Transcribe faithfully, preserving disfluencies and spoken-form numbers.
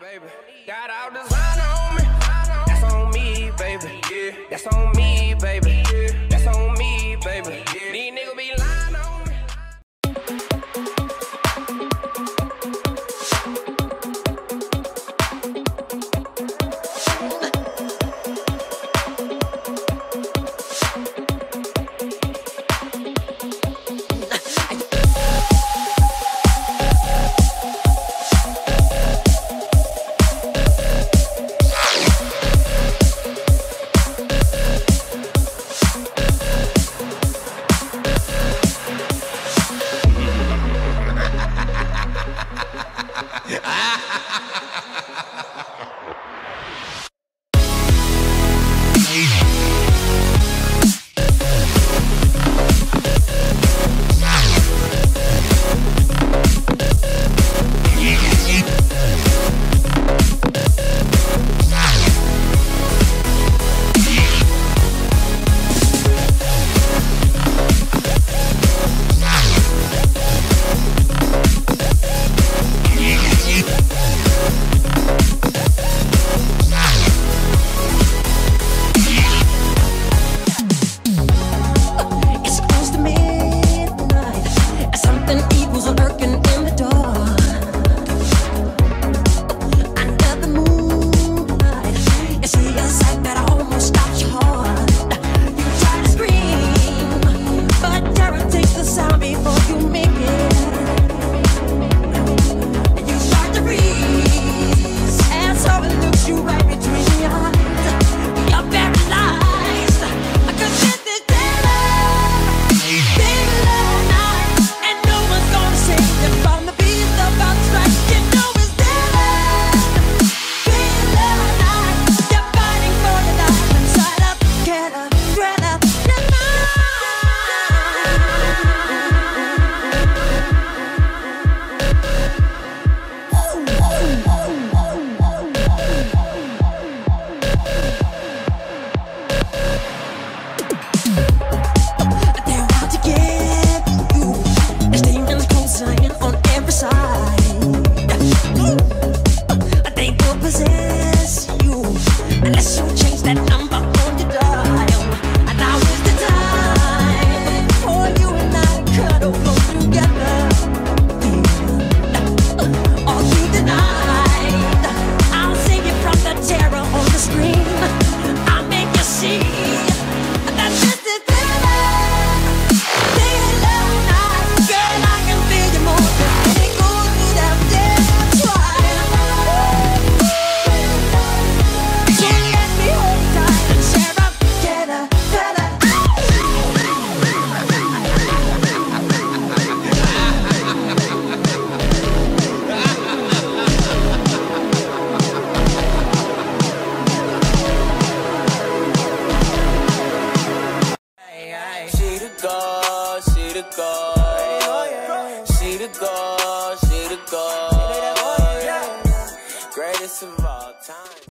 baby. Got all designer on me. That's on me, baby. Yeah. That's on me, baby. Yeah. That's on me, baby. Yeah. These niggas be lying on me. Greatest of all time.